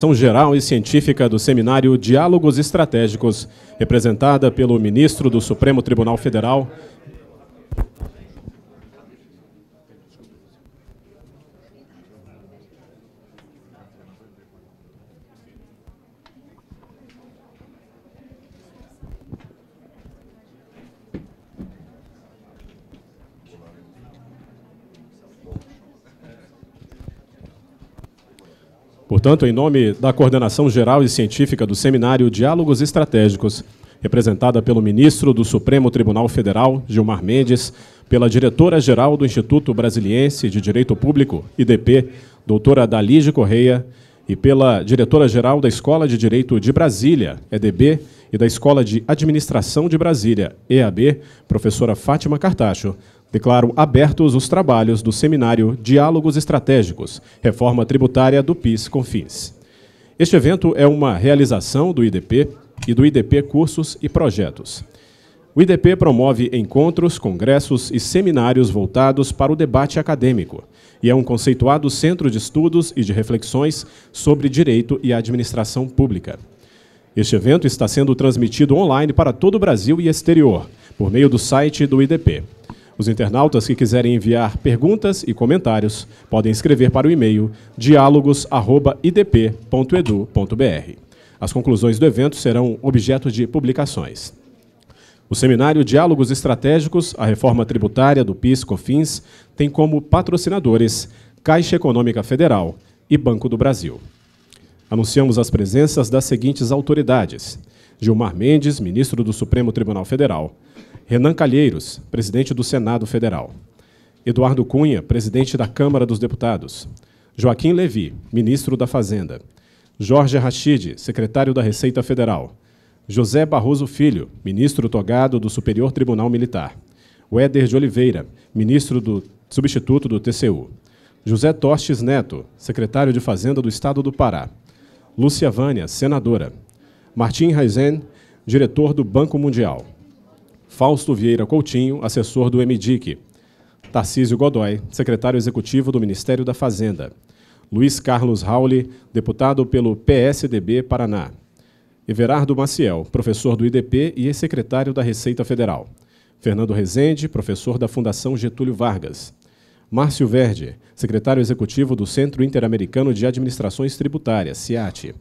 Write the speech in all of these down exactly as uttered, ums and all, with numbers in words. Ação geral e científica do Seminário Diálogos Estratégicos, representada pelo ministro do Supremo Tribunal Federal. Portanto, em nome da Coordenação Geral e Científica do Seminário Diálogos Estratégicos, representada pelo ministro do Supremo Tribunal Federal, Gilmar Mendes, pela diretora-geral do Instituto Brasiliense de Direito Público, I D P, doutora Dalíge Correia, e pela diretora-geral da Escola de Direito de Brasília, E D B, e da Escola de Administração de Brasília, E A B, professora Fátima Cartacho, declaro abertos os trabalhos do Seminário Diálogos Estratégicos, Reforma Tributária do PIS/COFINS. Este evento é uma realização do I D P e do I D P Cursos e Projetos. O I D P promove encontros, congressos e seminários voltados para o debate acadêmico e é um conceituado centro de estudos e de reflexões sobre direito e administração pública. Este evento está sendo transmitido online para todo o Brasil e exterior, por meio do site do I D P. Os internautas que quiserem enviar perguntas e comentários podem escrever para o e-mail diálogos arroba i d p ponto edu ponto br. As conclusões do evento serão objeto de publicações. O Seminário Diálogos Estratégicos, a Reforma Tributária do PIS/COFINS, tem como patrocinadores Caixa Econômica Federal e Banco do Brasil. Anunciamos as presenças das seguintes autoridades: Gilmar Mendes, ministro do Supremo Tribunal Federal; Renan Calheiros, presidente do Senado Federal; Eduardo Cunha, presidente da Câmara dos Deputados; Joaquim Levy, ministro da Fazenda; Jorge Rachid, secretário da Receita Federal; José Barroso Filho, ministro togado do Superior Tribunal Militar; Wéder de Oliveira, ministro do substituto do T C U; José Tostes Neto, secretário de Fazenda do Estado do Pará; Lúcia Vânia, senadora; Martim Reisen, diretor do Banco Mundial; Fausto Vieira Coutinho, assessor do M D I C; Tarcísio Godoy, secretário executivo do Ministério da Fazenda; Luiz Carlos Rauli, deputado pelo P S D B Paraná; Everardo Maciel, professor do I D P e ex-secretário da Receita Federal; Fernando Rezende, professor da Fundação Getúlio Vargas; Márcio Verde, secretário executivo do Centro Interamericano de Administrações Tributárias, C I A T;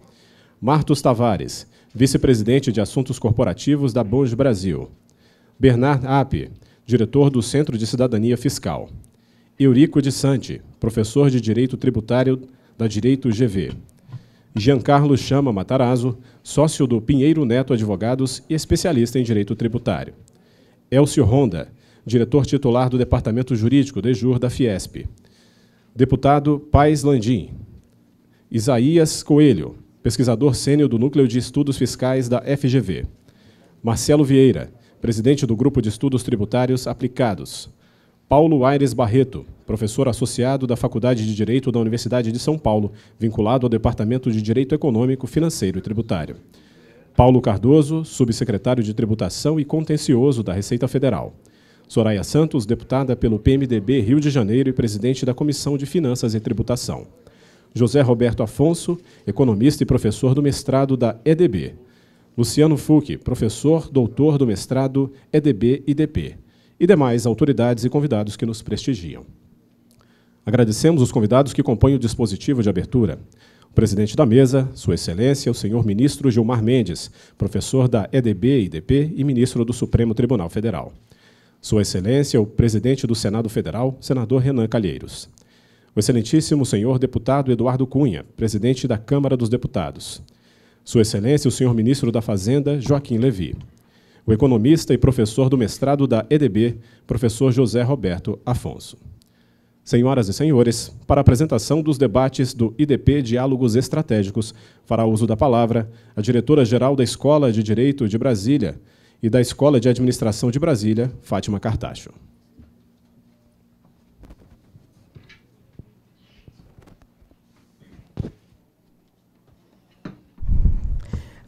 Martos Tavares, vice-presidente de Assuntos Corporativos da Bonj Brasil; Bernard App, diretor do Centro de Cidadania Fiscal; Eurico de Santi, professor de Direito Tributário da Direito G V; Giancarlo Chama Matarazzo, sócio do Pinheiro Neto Advogados e especialista em Direito Tributário; Elcio Ronda, diretor titular do Departamento Jurídico DEJUR da Fiesp; deputado Paes Landim; Isaías Coelho, pesquisador sênior do Núcleo de Estudos Fiscais da F G V; Marcelo Vieira, presidente do Grupo de Estudos Tributários Aplicados; Paulo Aires Barreto, professor associado da Faculdade de Direito da Universidade de São Paulo, vinculado ao Departamento de Direito Econômico, Financeiro e Tributário; Paulo Cardoso, subsecretário de Tributação e Contencioso da Receita Federal; Soraya Santos, deputada pelo P M D B Rio de Janeiro e presidente da Comissão de Finanças e Tributação; José Roberto Afonso, economista e professor do mestrado da E D B; Luciano Fucchi, professor doutor do mestrado E D B I D P; e demais autoridades e convidados que nos prestigiam. Agradecemos os convidados que compõem o dispositivo de abertura: o presidente da mesa, Sua Excelência, o senhor ministro Gilmar Mendes, professor da E D B I D P e ministro do Supremo Tribunal Federal; Sua Excelência, o presidente do Senado Federal, senador Renan Calheiros; o excelentíssimo senhor deputado Eduardo Cunha, presidente da Câmara dos Deputados; Sua Excelência, o senhor ministro da Fazenda, Joaquim Levy; o economista e professor do mestrado da E D B, professor José Roberto Afonso. Senhoras e senhores, para a apresentação dos debates do I D P Diálogos Estratégicos, fará uso da palavra a diretora-geral da Escola de Direito de Brasília e da Escola de Administração de Brasília, Fátima Cartacho.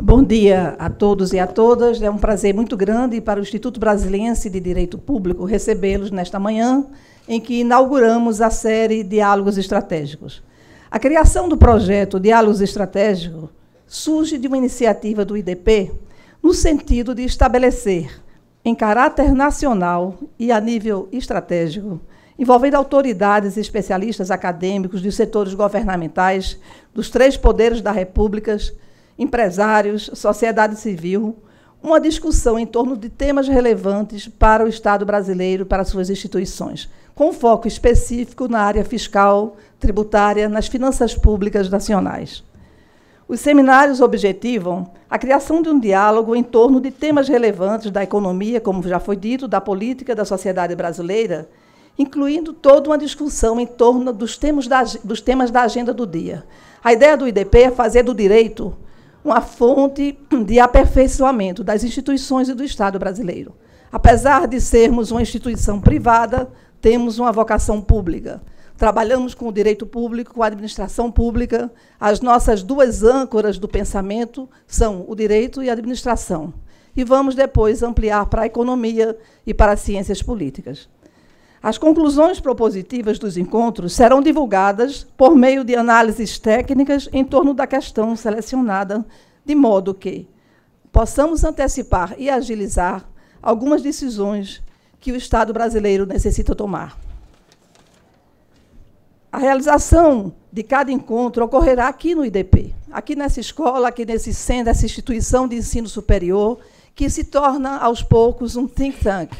Bom dia a todos e a todas. É um prazer muito grande para o Instituto Brasiliense de Direito Público recebê-los nesta manhã, em que inauguramos a série Diálogos Estratégicos. A criação do projeto Diálogos Estratégicos surge de uma iniciativa do I D P no sentido de estabelecer, em caráter nacional e a nível estratégico, envolvendo autoridades e especialistas acadêmicos dos setores governamentais, dos três poderes da República, empresários, sociedade civil, uma discussão em torno de temas relevantes para o Estado brasileiro, para suas instituições, com foco específico na área fiscal, tributária, nas finanças públicas nacionais. Os seminários objetivam a criação de um diálogo em torno de temas relevantes da economia, como já foi dito, da política, da sociedade brasileira, incluindo toda uma discussão em torno dos temas da, dos temas da agenda do dia. A ideia do I D P é fazer do direito uma fonte de aperfeiçoamento das instituições e do Estado brasileiro. Apesar de sermos uma instituição privada, temos uma vocação pública. Trabalhamos com o direito público, com a administração pública. As nossas duas âncoras do pensamento são o direito e a administração. E vamos depois ampliar para a economia e para as ciências políticas. As conclusões propositivas dos encontros serão divulgadas por meio de análises técnicas em torno da questão selecionada, de modo que possamos antecipar e agilizar algumas decisões que o Estado brasileiro necessita tomar. A realização de cada encontro ocorrerá aqui no I D P, aqui nessa escola, aqui nesse centro, essa instituição de ensino superior, que se torna, aos poucos, um think tank,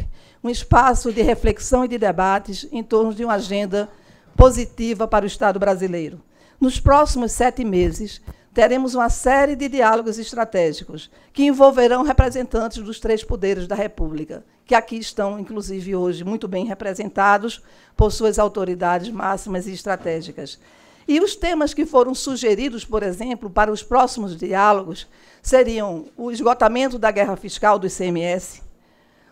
um espaço de reflexão e de debates em torno de uma agenda positiva para o Estado brasileiro. Nos próximos sete meses, teremos uma série de diálogos estratégicos que envolverão representantes dos três poderes da República, que aqui estão, inclusive, hoje, muito bem representados por suas autoridades máximas e estratégicas. E os temas que foram sugeridos, por exemplo, para os próximos diálogos seriam o esgotamento da guerra fiscal do I C M S,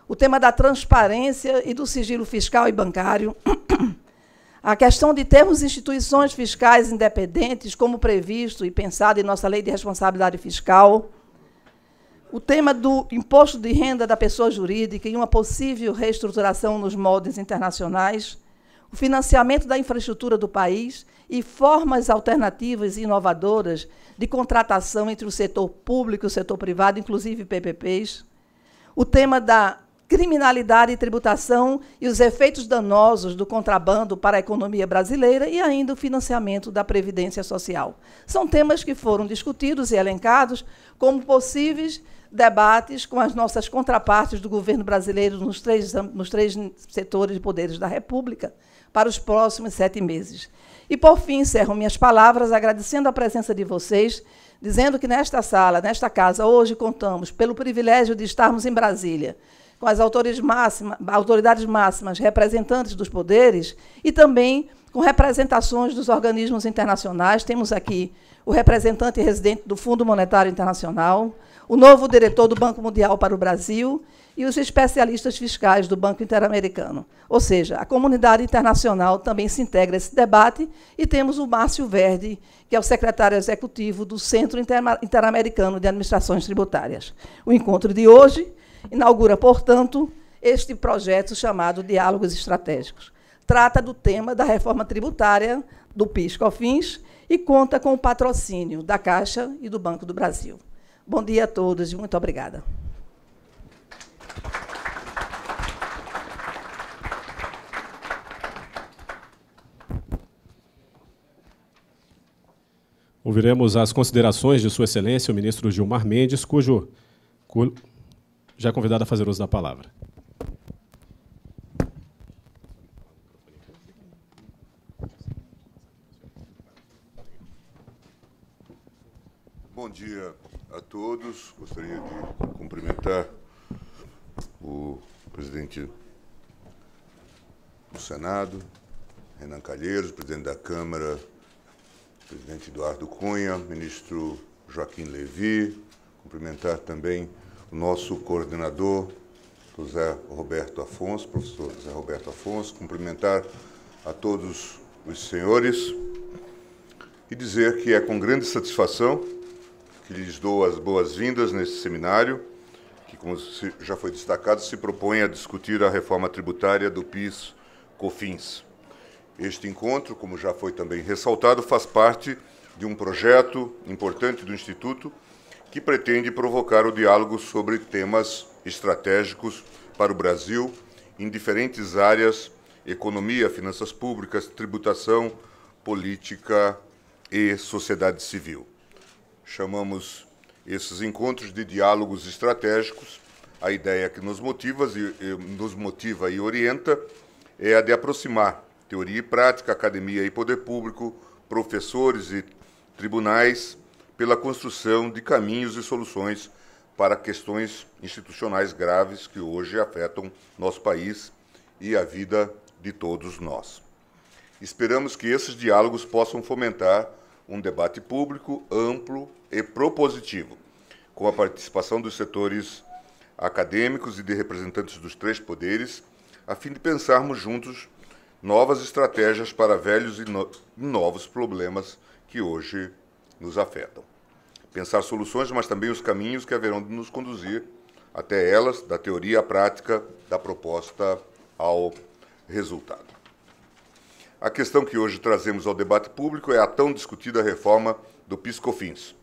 o tema da transparência e do sigilo fiscal e bancário, a questão de termos instituições fiscais independentes, como previsto e pensado em nossa Lei de Responsabilidade Fiscal, o tema do imposto de renda da pessoa jurídica e uma possível reestruturação nos moldes internacionais, o financiamento da infraestrutura do país e formas alternativas e inovadoras de contratação entre o setor público e o setor privado, inclusive P P Ps, o tema da criminalidade e tributação e os efeitos danosos do contrabando para a economia brasileira e ainda o financiamento da previdência social. São temas que foram discutidos e elencados como possíveis debates com as nossas contrapartes do governo brasileiro nos três, nos três setores de poderes da República para os próximos sete meses. E, por fim, encerro minhas palavras agradecendo a presença de vocês, dizendo que nesta sala, nesta casa, hoje contamos pelo privilégio de estarmos em Brasília, com as autoridades máximas representantes dos poderes e também com representações dos organismos internacionais. Temos aqui o representante residente do Fundo Monetário Internacional, o novo diretor do Banco Mundial para o Brasil e os especialistas fiscais do Banco Interamericano. Ou seja, a comunidade internacional também se integra a esse debate e temos o Márcio Verde, que é o secretário executivo do Centro Interamericano de Administrações Tributárias. O encontro de hoje inaugura, portanto, este projeto chamado Diálogos Estratégicos. Trata do tema da reforma tributária do PIS/COFINS e conta com o patrocínio da Caixa e do Banco do Brasil. Bom dia a todos e muito obrigada. Ouviremos as considerações de Sua Excelência, o ministro Gilmar Mendes, cujo... Cu... Já convidado a fazer uso da palavra. Bom dia a todos. Gostaria de cumprimentar o presidente do Senado, Renan Calheiros, presidente da Câmara, presidente Eduardo Cunha, ministro Joaquim Levy, cumprimentar também o nosso coordenador, José Roberto Afonso, professor José Roberto Afonso, cumprimentar a todos os senhores e dizer que é com grande satisfação que lhes dou as boas-vindas nesse seminário, que, como já foi destacado, se propõe a discutir a reforma tributária do PIS/COFINS. Este encontro, como já foi também ressaltado, faz parte de um projeto importante do Instituto que pretende provocar o diálogo sobre temas estratégicos para o Brasil em diferentes áreas: economia, finanças públicas, tributação, política e sociedade civil. Chamamos esses encontros de diálogos estratégicos. A ideia que nos motiva, nos motiva e orienta é a de aproximar teoria e prática, academia e poder público, professores e tribunais, pela construção de caminhos e soluções para questões institucionais graves que hoje afetam nosso país e a vida de todos nós. Esperamos que esses diálogos possam fomentar um debate público amplo e propositivo, com a participação dos setores acadêmicos e de representantes dos três poderes, a fim de pensarmos juntos novas estratégias para velhos e no- novos problemas que hoje nos afetam. Pensar soluções, mas também os caminhos que haverão de nos conduzir até elas, da teoria à prática, da proposta ao resultado. A questão que hoje trazemos ao debate público é a tão discutida reforma do PIS/COFINS.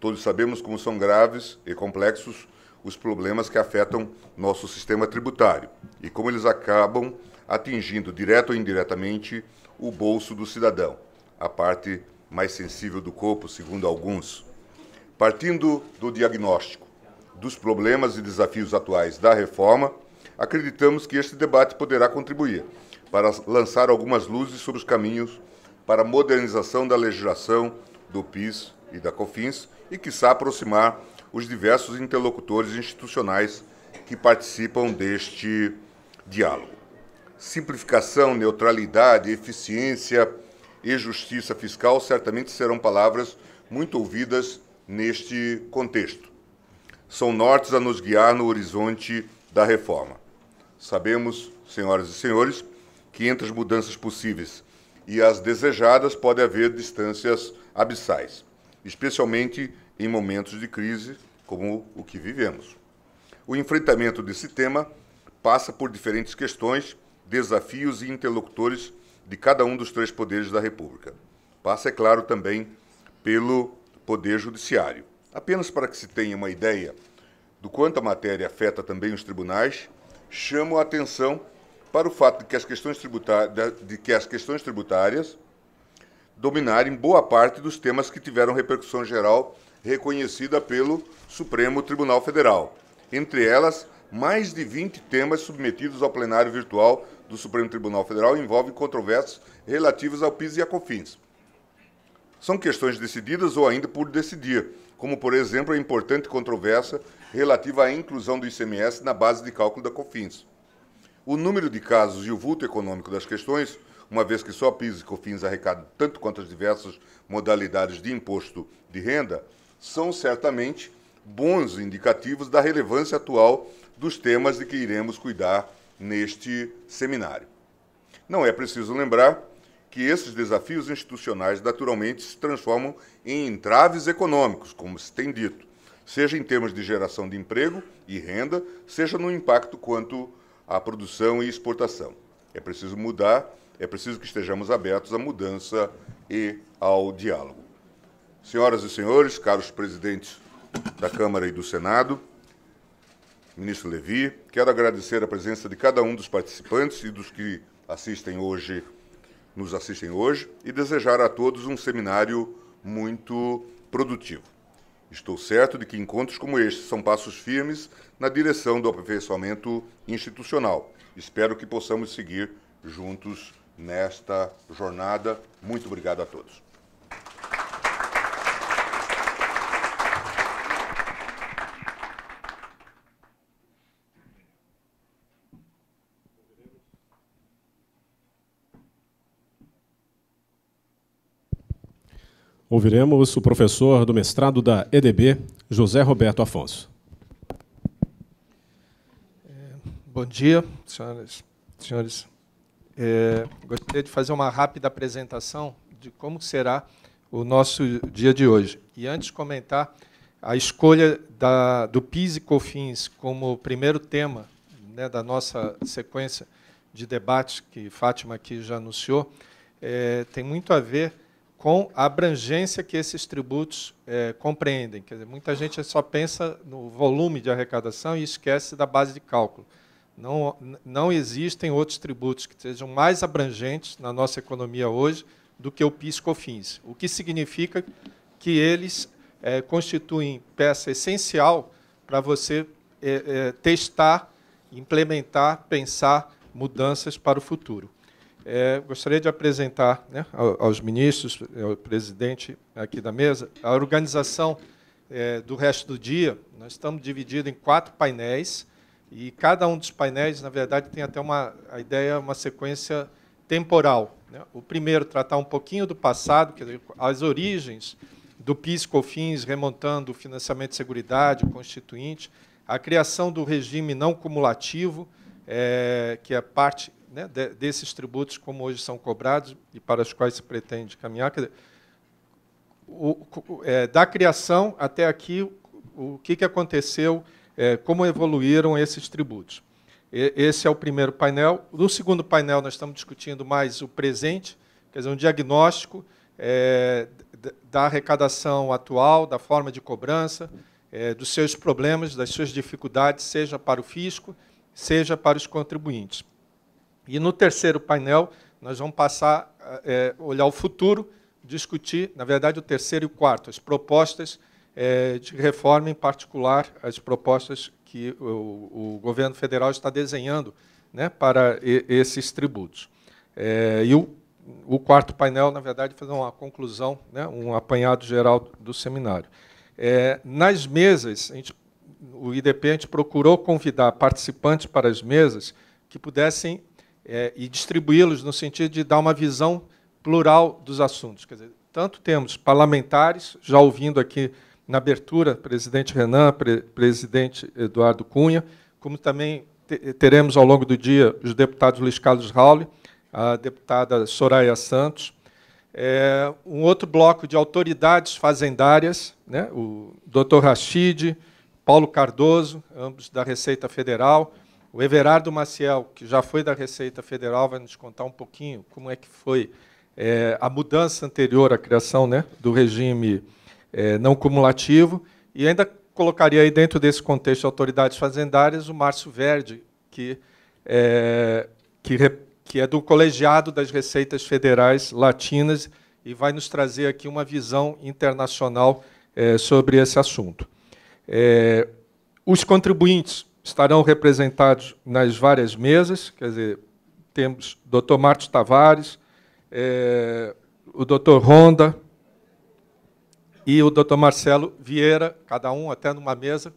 Todos sabemos como são graves e complexos os problemas que afetam nosso sistema tributário e como eles acabam atingindo, direto ou indiretamente, o bolso do cidadão, a parte mais sensível do corpo, segundo alguns. Partindo do diagnóstico dos problemas e desafios atuais da reforma, acreditamos que este debate poderá contribuir para lançar algumas luzes sobre os caminhos para a modernização da legislação do PIS e da COFINS e, quiçá, aproximar os diversos interlocutores institucionais que participam deste diálogo. Simplificação, neutralidade, eficiência e justiça fiscal certamente serão palavras muito ouvidas neste contexto. São nortes a nos guiar no horizonte da reforma. Sabemos, senhoras e senhores, que entre as mudanças possíveis e as desejadas pode haver distâncias abissais, especialmente em momentos de crise como o que vivemos. O enfrentamento desse tema passa por diferentes questões, desafios e interlocutores de cada um dos três poderes da República. Passa, é claro, também pelo Poder Judiciário. Apenas para que se tenha uma ideia do quanto a matéria afeta também os tribunais, chamo a atenção para o fato de que as questões tributárias, de que as questões tributárias dominarem boa parte dos temas que tiveram repercussão geral reconhecida pelo Supremo Tribunal Federal. Entre elas, mais de vinte temas submetidos ao plenário virtual do Supremo Tribunal Federal envolvem controvérsias relativas ao PIS e à COFINS. São questões decididas ou ainda por decidir, como, por exemplo, a importante controvérsia relativa à inclusão do I C M S na base de cálculo da COFINS. O número de casos e o vulto econômico das questões, uma vez que só PIS e COFINS arrecadam tanto quanto as diversas modalidades de imposto de renda, são certamente bons indicativos da relevância atual dos temas de que iremos cuidar neste seminário. Não é preciso lembrar que esses desafios institucionais naturalmente se transformam em entraves econômicos, como se tem dito, seja em termos de geração de emprego e renda, seja no impacto quanto à produção e exportação. É preciso mudar, é preciso que estejamos abertos à mudança e ao diálogo. Senhoras e senhores, caros presidentes da Câmara e do Senado, ministro Levi, quero agradecer a presença de cada um dos participantes e dos que assistem hoje, nos assistem hoje, e desejar a todos um seminário muito produtivo. Estou certo de que encontros como este são passos firmes na direção do aperfeiçoamento institucional. Espero que possamos seguir juntos nesta jornada. Muito obrigado a todos. Ouviremos o professor do mestrado da E D B, José Roberto Afonso. Bom dia, senhoras e senhores. É, gostaria de fazer uma rápida apresentação de como será o nosso dia de hoje. E, antes, comentar a escolha da, do PIS e COFINS como primeiro tema, né, da nossa sequência de debates que Fátima aqui já anunciou. é, tem muito a ver com a abrangência que esses tributos é, compreendem. Quer dizer, muita gente só pensa no volume de arrecadação e esquece da base de cálculo. Não, não existem outros tributos que sejam mais abrangentes na nossa economia hoje do que o PIS/COFINS, o que significa que eles é, constituem peça essencial para você é, é, testar, implementar, pensar mudanças para o futuro. É, gostaria de apresentar, né, aos ministros, ao presidente aqui da mesa, a organização é, do resto do dia. Nós estamos divididos em quatro painéis, e cada um dos painéis, na verdade, tem até uma a ideia, uma sequência temporal. Né? O primeiro, tratar um pouquinho do passado, quer dizer, as origens do PIS/COFINS, remontando o financiamento de seguridade, o constituinte, a criação do regime não cumulativo, é, que é parte... Né, desses tributos, como hoje são cobrados e para os quais se pretende caminhar. Quer dizer, o, é, da criação até aqui, o, o que, que aconteceu, é, como evoluíram esses tributos. E, esse é o primeiro painel. No segundo painel, nós estamos discutindo mais o presente, quer dizer, um diagnóstico é, da arrecadação atual, da forma de cobrança, é, dos seus problemas, das suas dificuldades, seja para o fisco, seja para os contribuintes. E, no terceiro painel, nós vamos passar a é, olhar o futuro, discutir, na verdade, o terceiro e o quarto, as propostas é, de reforma, em particular, as propostas que o, o governo federal está desenhando, né, para e, esses tributos. É, e o, o quarto painel, na verdade, fazer uma conclusão, né, um apanhado geral do seminário. É, nas mesas, a gente, o I D P, a gente procurou convidar participantes para as mesas que pudessem... É, e distribuí-los no sentido de dar uma visão plural dos assuntos. Quer dizer, tanto temos parlamentares, já ouvindo aqui na abertura, presidente Renan, pre presidente Eduardo Cunha, como também te teremos ao longo do dia os deputados Luiz Carlos Rauli, a deputada Soraya Santos, é, um outro bloco de autoridades fazendárias, né, o doutor Rachid, Paulo Cardoso, ambos da Receita Federal, o Everardo Maciel, que já foi da Receita Federal, vai nos contar um pouquinho como é que foi é, a mudança anterior à criação, né, do regime é, não cumulativo. E ainda colocaria aí, dentro desse contexto de autoridades fazendárias, o Márcio Verdi, que é, que, re, que é do colegiado das Receitas Federais Latinas e vai nos trazer aqui uma visão internacional é, sobre esse assunto. É, os contribuintes estarão representados nas várias mesas, quer dizer, temos o doutor Marcos Tavares, é, o doutor Ronda e o doutor Marcelo Vieira, cada um até numa mesa.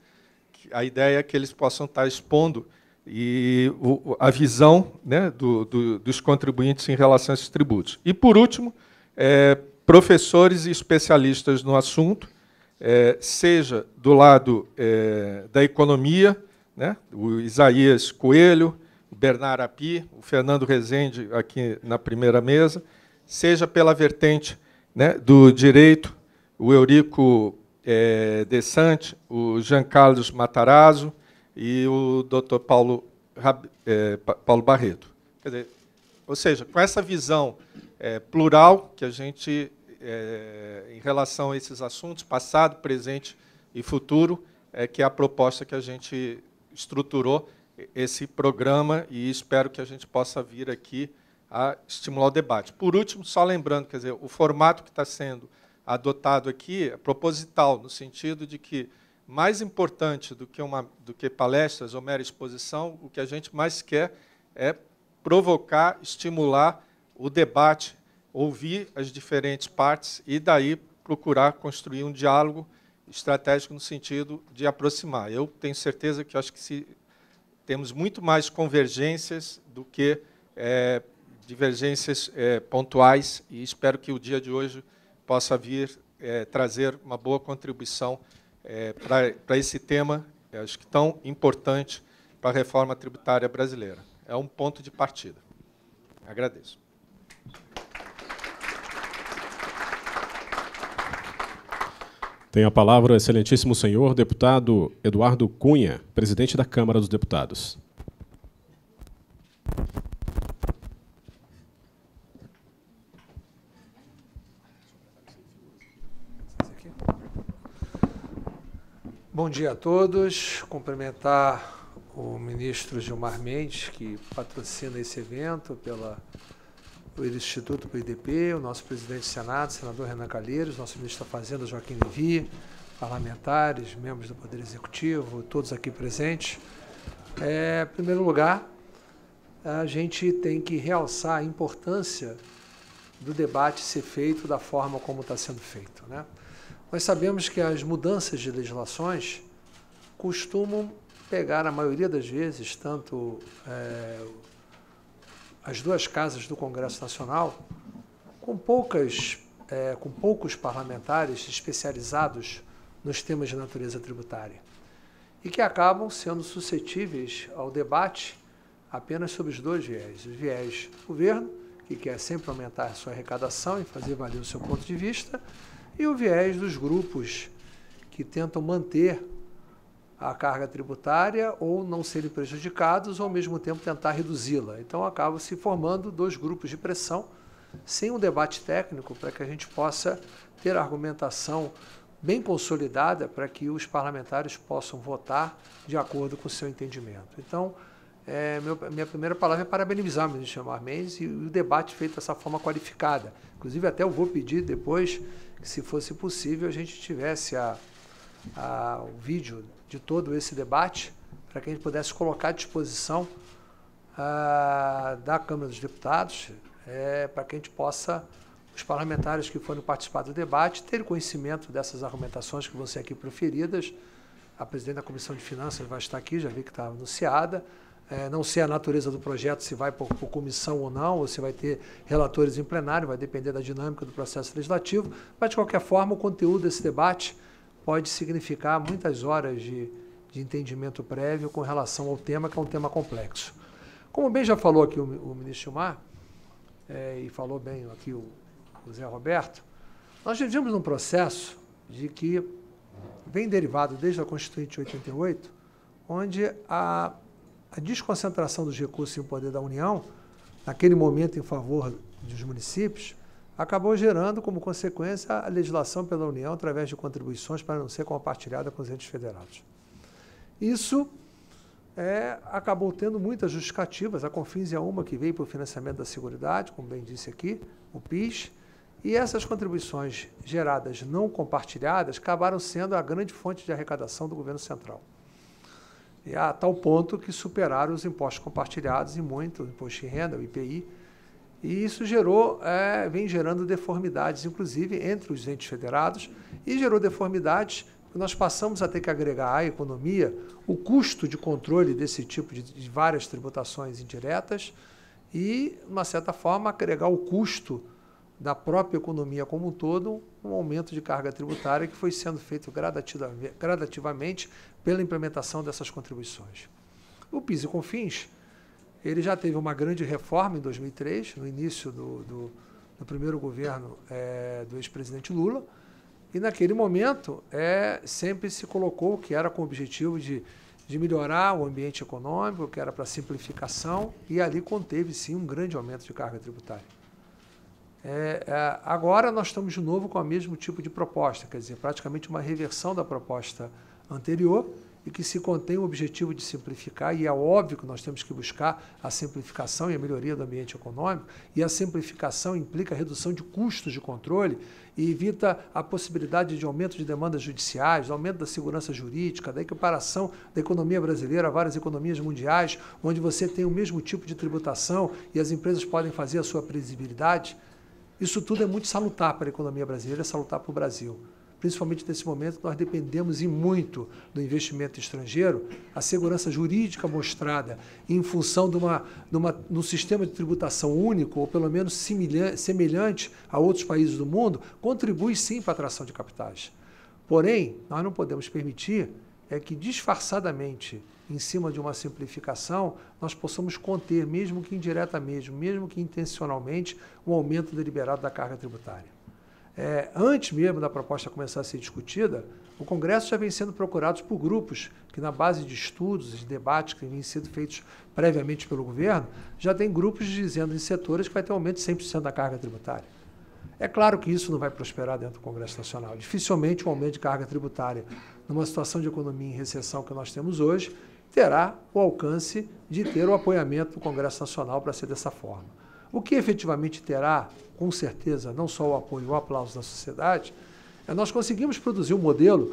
A ideia é que eles possam estar expondo e o, a visão, né, do, do, dos contribuintes em relação a esses tributos. E, por último, é, professores e especialistas no assunto, é, seja do lado é, da economia, né, o Isaías Coelho, o Bernard Api, o Fernando Rezende, aqui na primeira mesa, seja pela vertente, né, do direito, o Eurico é, De Sante, o Jean Carlos Matarazzo e o doutor Paulo, é, Paulo Barreto. Quer dizer, ou seja, com essa visão é, plural que a gente, é, em relação a esses assuntos, passado, presente e futuro, é que é a proposta que a gente estruturou esse programa, e espero que a gente possa vir aqui a estimular o debate. Por último, só lembrando, quer dizer, o formato que está sendo adotado aqui é proposital, no sentido de que, mais importante do que, uma, do que palestras ou mera exposição, o que a gente mais quer é provocar, estimular o debate, ouvir as diferentes partes e, daí, procurar construir um diálogo estratégico no sentido de aproximar. Eu tenho certeza que acho que se temos muito mais convergências do que é, divergências é, pontuais, e espero que o dia de hoje possa vir é, trazer uma boa contribuição é, para esse tema, acho que tão importante para a reforma tributária brasileira. É um ponto de partida. Agradeço. Tem a palavra o excelentíssimo senhor deputado Eduardo Cunha, presidente da Câmara dos Deputados. Bom dia a todos. Cumprimentar o ministro Gilmar Mendes, que patrocina esse evento pela, pelo Instituto P I D P, o nosso presidente do Senado, senador Renan Calheiros, nosso ministro da Fazenda, Joaquim Levy, parlamentares, membros do Poder Executivo, todos aqui presentes. É, em primeiro lugar, a gente tem que realçar a importância do debate ser feito da forma como está sendo feito, né? Nós sabemos que as mudanças de legislações costumam pegar, a maioria das vezes, tanto é, as duas casas do Congresso Nacional, com, poucas, é, com poucos parlamentares especializados nos temas de natureza tributária, e que acabam sendo suscetíveis ao debate apenas sobre os dois viés. O viés do governo, que quer sempre aumentar a sua arrecadação e fazer valer o seu ponto de vista, e o viés dos grupos que tentam manter a carga tributária ou não serem prejudicados, ou ao mesmo tempo tentar reduzi-la. Então, acabam se formando dois grupos de pressão, sem um debate técnico, para que a gente possa ter argumentação bem consolidada, para que os parlamentares possam votar de acordo com o seu entendimento. Então, é, meu, minha primeira palavra é parabenizar o ministro Gilmar Mendes e o debate feito dessa forma qualificada. Inclusive, até eu vou pedir depois que, se fosse possível, a gente tivesse a, a, o vídeo de todo esse debate, para que a gente pudesse colocar à disposição a, da Câmara dos Deputados, é, para que a gente possa, os parlamentares que forem participar do debate, ter conhecimento dessas argumentações que vão ser aqui proferidas. A presidente da Comissão de Finanças vai estar aqui, já vi que está anunciada. É, não sei a natureza do projeto, se vai por, por comissão ou não, ou se vai ter relatores em plenário, vai depender da dinâmica do processo legislativo, mas, de qualquer forma, o conteúdo desse debate pode significar muitas horas de, de entendimento prévio com relação ao tema, que é um tema complexo. Como bem já falou aqui o, o ministro Gilmar, é, e falou bem aqui o, o Zé Roberto, nós vivemos num processo de que vem derivado desde a Constituinte de oitenta e oito, onde a A desconcentração dos recursos e o poder da União, naquele momento em favor dos municípios, acabou gerando como consequência a legislação pela União através de contribuições para não ser compartilhada com os entes federados. Isso é, acabou tendo muitas justificativas. A Confins é uma que veio para o financiamento da Seguridade, como bem disse aqui, o P I S, e essas contribuições geradas não compartilhadas acabaram sendo a grande fonte de arrecadação do governo central. E a tal ponto que superaram os impostos compartilhados e muito, o imposto de renda, o I P I, e isso gerou, é, vem gerando deformidades, inclusive, entre os entes federados, e gerou deformidades que nós passamos a ter que agregar à economia o custo de controle desse tipo de, de várias tributações indiretas e, de uma certa forma, agregar o custo da própria economia como um todo, um aumento de carga tributária que foi sendo feito gradativamente pela implementação dessas contribuições. O P I S e Confins, ele já teve uma grande reforma em dois mil e três, no início do, do, do primeiro governo é, do ex-presidente Lula, e naquele momento é, sempre se colocou que era com o objetivo de, de melhorar o ambiente econômico, que era para simplificação, e ali conteve sim um grande aumento de carga tributária. É, é, agora nós estamos de novo com o mesmo tipo de proposta, quer dizer, praticamente uma reversão da proposta anterior e que se contém o objetivo de simplificar, e é óbvio que nós temos que buscar a simplificação e a melhoria do ambiente econômico, e a simplificação implica a redução de custos de controle e evita a possibilidade de aumento de demandas judiciais, aumento da segurança jurídica, da equiparação da economia brasileira a várias economias mundiais, onde você tem o mesmo tipo de tributação e as empresas podem fazer a sua previsibilidade. Isso tudo é muito salutar para a economia brasileira, é salutar para o Brasil. Principalmente nesse momento, nós dependemos e muito do investimento estrangeiro. A segurança jurídica mostrada em função de, uma, de, uma, de um sistema de tributação único, ou pelo menos semelhante a outros países do mundo, contribui sim para a atração de capitais. Porém, nós não podemos permitir é que disfarçadamente, em cima de uma simplificação, nós possamos conter, mesmo que indiretamente, mesmo que intencionalmente, um aumento deliberado da carga tributária. É, antes mesmo da proposta começar a ser discutida, o Congresso já vem sendo procurado por grupos que, na base de estudos e de debates que vêm sendo feitos previamente pelo governo, já tem grupos dizendo em setores que vai ter um aumento de cem por cento da carga tributária. É claro que isso não vai prosperar dentro do Congresso Nacional. Dificilmente o um aumento de carga tributária, numa situação de economia em recessão que nós temos hoje, terá o alcance de ter o apoiamento do Congresso Nacional para ser dessa forma. O que efetivamente terá, com certeza, não só o apoio e o aplauso da sociedade, é nós conseguimos produzir um modelo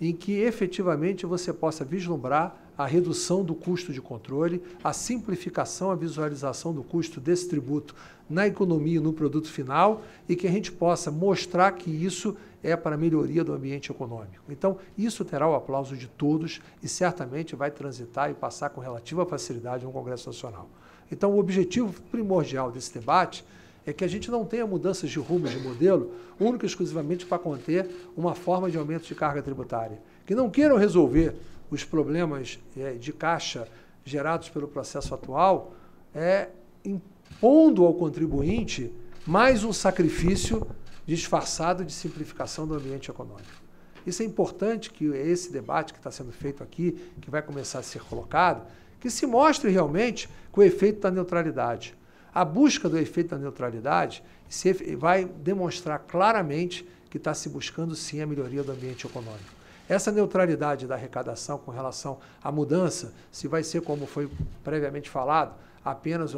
em que efetivamente você possa vislumbrar a redução do custo de controle, a simplificação, a visualização do custo desse tributo na economia e no produto final, e que a gente possa mostrar que isso é para a melhoria do ambiente econômico. Então, isso terá o aplauso de todos e certamente vai transitar e passar com relativa facilidade no Congresso Nacional. Então, o objetivo primordial desse debate é que a gente não tenha mudanças de rumo de modelo, única e exclusivamente para conter uma forma de aumento de carga tributária, que não queiram resolver os problemas de caixa gerados pelo processo atual, é impondo ao contribuinte mais um sacrifício disfarçado de simplificação do ambiente econômico. Isso é importante, que esse debate que está sendo feito aqui, que vai começar a ser colocado, que se mostre realmente com o efeito da neutralidade. A busca do efeito da neutralidade vai demonstrar claramente que está se buscando, sim, a melhoria do ambiente econômico. Essa neutralidade da arrecadação com relação à mudança, se vai ser, como foi previamente falado, apenas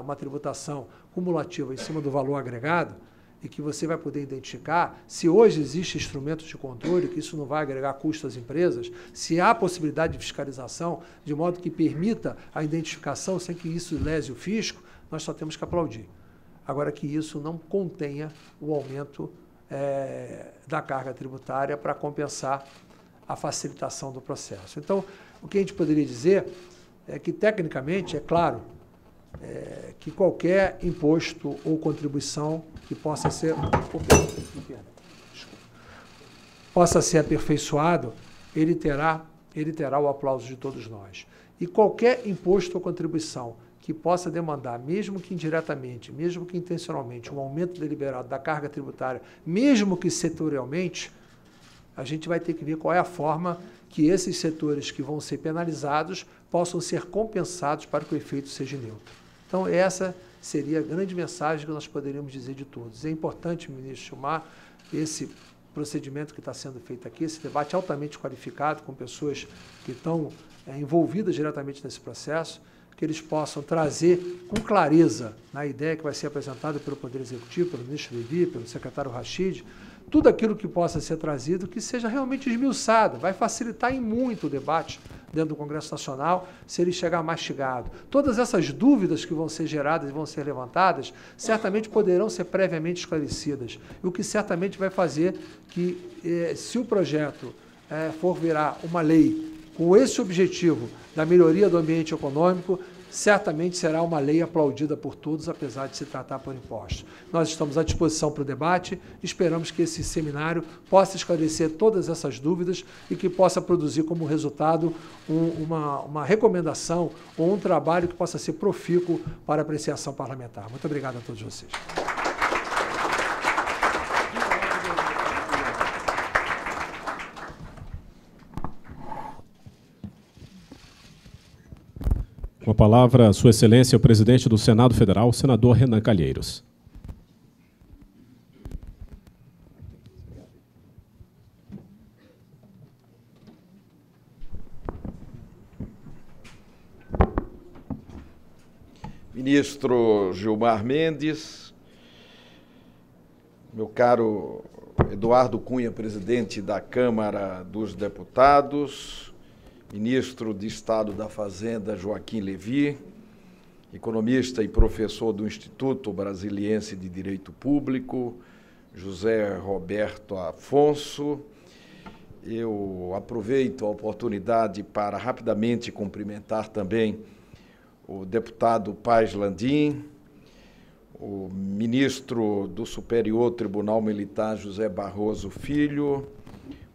uma tributação cumulativa em cima do valor agregado, e que você vai poder identificar se hoje existe instrumentos de controle, que isso não vai agregar custo às empresas, se há possibilidade de fiscalização, de modo que permita a identificação sem que isso lese o fisco, nós só temos que aplaudir. Agora, que isso não contenha o aumento é, da carga tributária para compensar a facilitação do processo. Então, o que a gente poderia dizer é que, tecnicamente, é claro é, que qualquer imposto ou contribuição que possa ser, possa ser aperfeiçoado, ele terá, ele terá o aplauso de todos nós. E qualquer imposto ou contribuição que possa demandar, mesmo que indiretamente, mesmo que intencionalmente, um aumento deliberado da carga tributária, mesmo que setorialmente, a gente vai ter que ver qual é a forma que esses setores que vão ser penalizados possam ser compensados para que o efeito seja neutro. Então, essa seria a grande mensagem que nós poderíamos dizer de todos. É importante, ministro Gilmar, esse procedimento que está sendo feito aqui, esse debate altamente qualificado, com pessoas que estão é, envolvidas diretamente nesse processo, que eles possam trazer com clareza na ideia que vai ser apresentada pelo Poder Executivo, pelo ministro Levi, pelo secretário Rachid, tudo aquilo que possa ser trazido, que seja realmente esmiuçado, vai facilitar em muito o debate dentro do Congresso Nacional, se ele chegar mastigado. Todas essas dúvidas que vão ser geradas e vão ser levantadas, certamente poderão ser previamente esclarecidas, o que certamente vai fazer que, eh, se o projeto eh, for virar uma lei com esse objetivo da melhoria do ambiente econômico, certamente será uma lei aplaudida por todos, apesar de se tratar por impostos. Nós estamos à disposição para o debate, esperamos que esse seminário possa esclarecer todas essas dúvidas e que possa produzir como resultado um, uma, uma recomendação ou um trabalho que possa ser profícuo para apreciação parlamentar. Muito obrigado a todos vocês. Com a palavra, Sua Excelência, o presidente do Senado Federal, senador Renan Calheiros. Ministro Gilmar Mendes, meu caro Eduardo Cunha, presidente da Câmara dos Deputados, ministro de Estado da Fazenda, Joaquim Levi, economista e professor do Instituto Brasiliense de Direito Público, José Roberto Afonso. Eu aproveito a oportunidade para rapidamente cumprimentar também o deputado Paes Landim, o ministro do Superior Tribunal Militar, José Barroso Filho,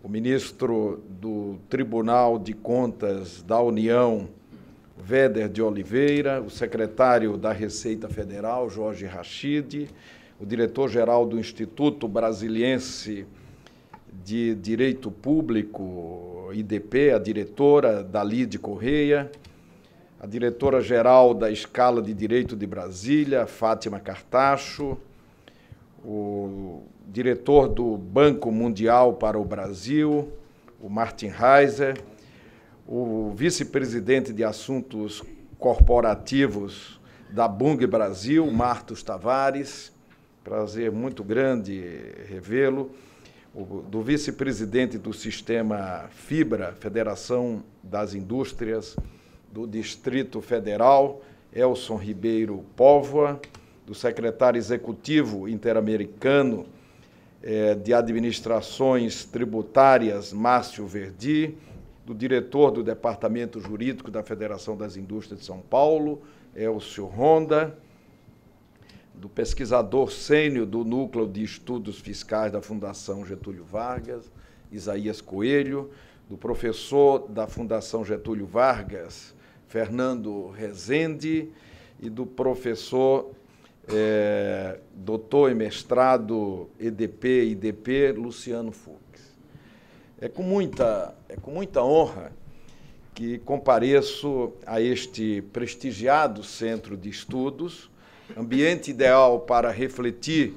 o ministro do Tribunal de Contas da União, Wéder de Oliveira, o secretário da Receita Federal, Jorge Rachid, o diretor-geral do Instituto Brasiliense de Direito Público, I D P, a diretora Dalide Correia, a diretora-geral da Escala de Direito de Brasília, Fátima Cartacho, o diretor do Banco Mundial para o Brasil, o Martin Heiser, o vice-presidente de assuntos corporativos da Bung Brasil, Martos Tavares, prazer muito grande revê-lo, do vice-presidente do Sistema Fibra, Federação das Indústrias do Distrito Federal, Elson Ribeiro Póvoa, do secretário executivo interamericano eh, de administrações tributárias, Márcio Verdi, do diretor do Departamento Jurídico da Federação das Indústrias de São Paulo, Elcio Ronda, do pesquisador sênior do Núcleo de Estudos Fiscais da Fundação Getúlio Vargas, Isaías Coelho, do professor da Fundação Getúlio Vargas, Fernando Rezende, e do professor é, doutor em mestrado E D P, I D P, Luciano Fux. É com muita, é com muita honra que compareço a este prestigiado centro de estudos, ambiente ideal para refletir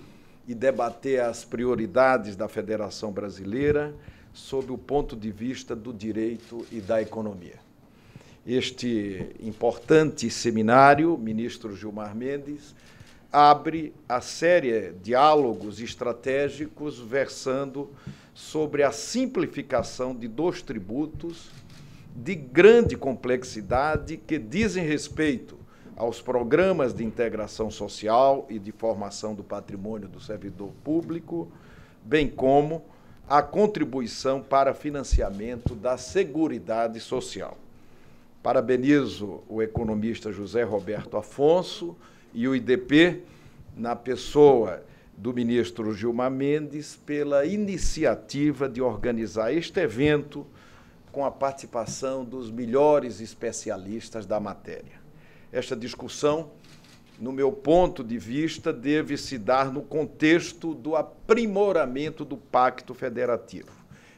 e debater as prioridades da Federação Brasileira sob o ponto de vista do direito e da economia. Este importante seminário, ministro Gilmar Mendes, abre a série de diálogos estratégicos versando sobre a simplificação de dois tributos de grande complexidade que dizem respeito aos programas de integração social e de formação do patrimônio do servidor público, bem como a contribuição para financiamento da Seguridade Social. Parabenizo o economista José Roberto Afonso e o I D P, na pessoa do ministro Gilmar Mendes, pela iniciativa de organizar este evento com a participação dos melhores especialistas da matéria. Esta discussão, no meu ponto de vista, deve se dar no contexto do aprimoramento do Pacto Federativo.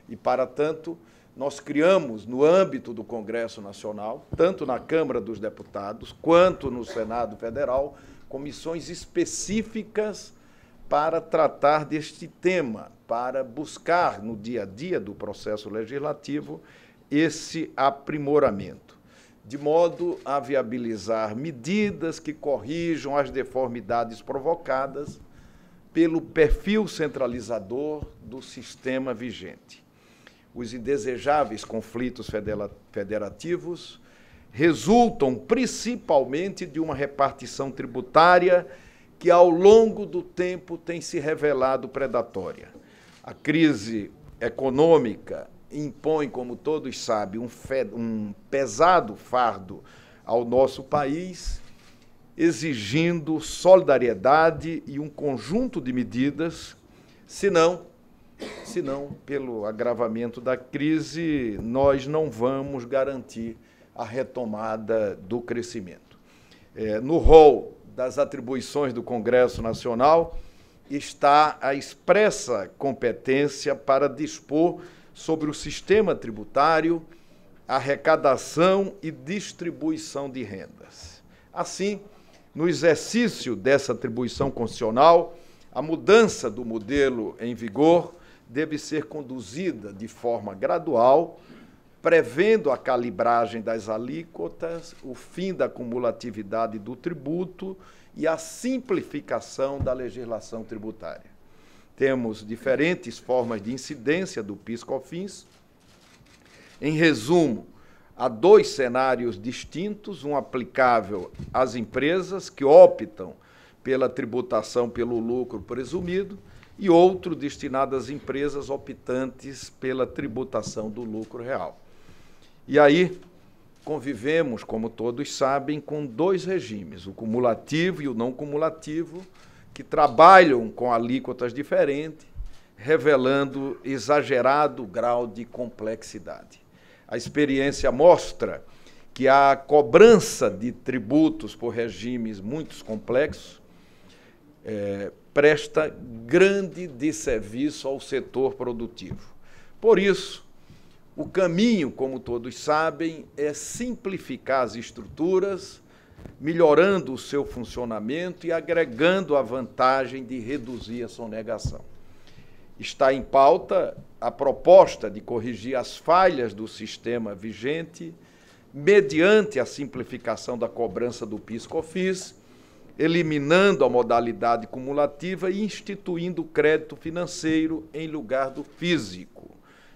E, para tanto, nós criamos, no âmbito do Congresso Nacional, tanto na Câmara dos Deputados quanto no Senado Federal, comissões específicas para tratar deste tema, para buscar no dia a dia do processo legislativo esse aprimoramento, de modo a viabilizar medidas que corrijam as deformidades provocadas pelo perfil centralizador do sistema vigente, os indesejáveis conflitos federativos resultam principalmente de uma repartição tributária que, ao longo do tempo, tem se revelado predatória. A crise econômica impõe, como todos sabem, um, um pesado fardo ao nosso país, exigindo solidariedade e um conjunto de medidas, senão senão pelo agravamento da crise, nós não vamos garantir a retomada do crescimento. É, no rol das atribuições do Congresso Nacional está a expressa competência para dispor sobre o sistema tributário, arrecadação e distribuição de rendas. Assim, no exercício dessa atribuição constitucional, a mudança do modelo em vigor deve ser conduzida de forma gradual, prevendo a calibragem das alíquotas, o fim da cumulatividade do tributo e a simplificação da legislação tributária. Temos diferentes formas de incidência do PIS/COFINS. Em resumo, há dois cenários distintos, um aplicável às empresas que optam pela tributação pelo lucro presumido, e outro destinado às empresas optantes pela tributação do lucro real. E aí, convivemos, como todos sabem, com dois regimes, o cumulativo e o não cumulativo, que trabalham com alíquotas diferentes, revelando exagerado grau de complexidade. A experiência mostra que a cobrança de tributos por regimes muito complexos é, presta grande desserviço ao setor produtivo. Por isso, o caminho, como todos sabem, é simplificar as estruturas, melhorando o seu funcionamento e agregando a vantagem de reduzir a sonegação. Está em pauta a proposta de corrigir as falhas do sistema vigente mediante a simplificação da cobrança do PIS/COFINS, eliminando a modalidade cumulativa e instituindo o crédito financeiro em lugar do físico.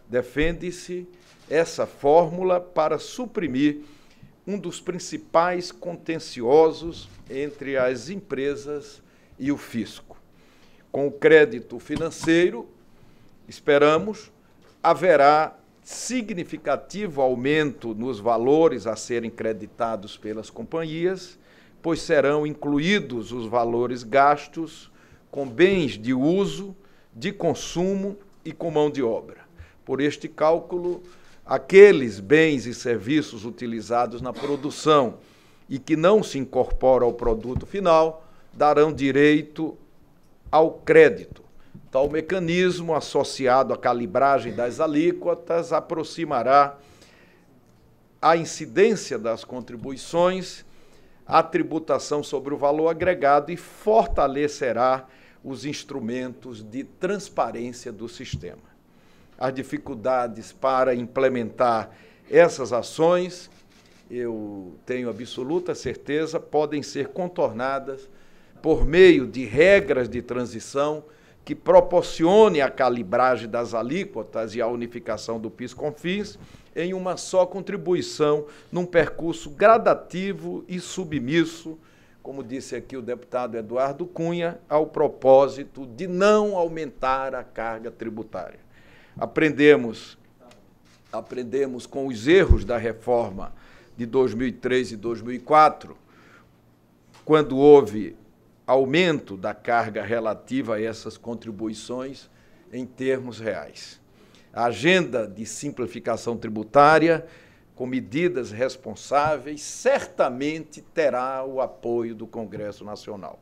Defende-se essa fórmula para suprimir um dos principais contenciosos entre as empresas e o fisco. Com o crédito financeiro, esperamos, haverá significativo aumento nos valores a serem creditados pelas companhias, pois serão incluídos os valores gastos com bens de uso, de consumo e com mão de obra. Por este cálculo, aqueles bens e serviços utilizados na produção e que não se incorporam ao produto final darão direito ao crédito. Tal mecanismo, associado à calibragem das alíquotas, aproximará a incidência das contribuições, a tributação sobre o valor agregado e fortalecerá os instrumentos de transparência do sistema. As dificuldades para implementar essas ações, eu tenho absoluta certeza, podem ser contornadas por meio de regras de transição que proporcione a calibragem das alíquotas e a unificação do PIS/COFINS em uma só contribuição, num percurso gradativo e submisso, como disse aqui o deputado Eduardo Cunha, ao propósito de não aumentar a carga tributária. Aprendemos, aprendemos com os erros da reforma de dois mil e três e dois mil e quatro, quando houve aumento da carga relativa a essas contribuições em termos reais. A agenda de simplificação tributária, com medidas responsáveis, certamente terá o apoio do Congresso Nacional.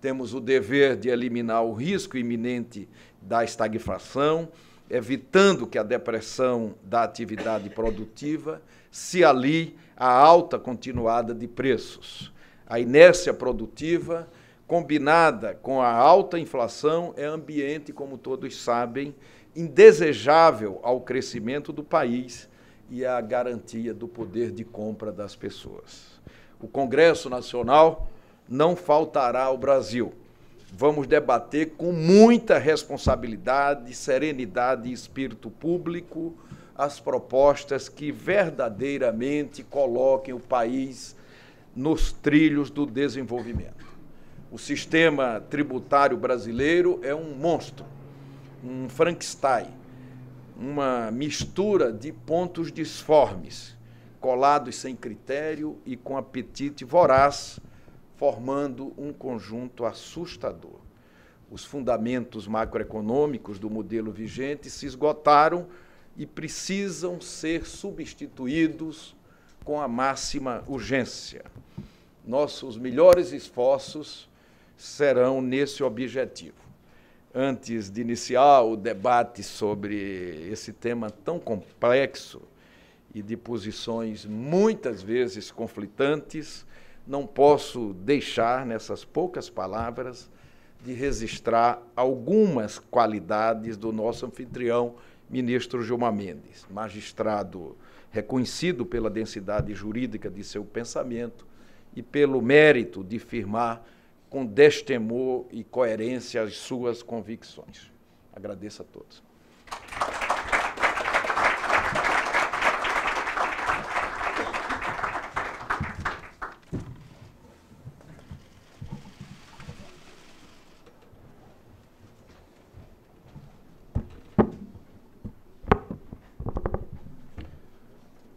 Temos o dever de eliminar o risco iminente da estagflação, evitando que a depressão da atividade produtiva se alie à alta continuada de preços. A inércia produtiva, combinada com a alta inflação, é ambiente, como todos sabem, indesejável ao crescimento do país e à garantia do poder de compra das pessoas. O Congresso Nacional não faltará ao Brasil. Vamos debater com muita responsabilidade, serenidade e espírito público as propostas que verdadeiramente coloquem o país nos trilhos do desenvolvimento. O sistema tributário brasileiro é um monstro, um Frankenstein, uma mistura de pontos disformes, colados sem critério e com apetite voraz, formando um conjunto assustador. Os fundamentos macroeconômicos do modelo vigente se esgotaram e precisam ser substituídos com a máxima urgência. Nossos melhores esforços serão nesse objetivo. Antes de iniciar o debate sobre esse tema tão complexo e de posições muitas vezes conflitantes, não posso deixar, nessas poucas palavras, de registrar algumas qualidades do nosso anfitrião, ministro Gilmar Mendes, magistrado reconhecido pela densidade jurídica de seu pensamento e pelo mérito de firmar com destemor e coerência as suas convicções. Agradeço a todos.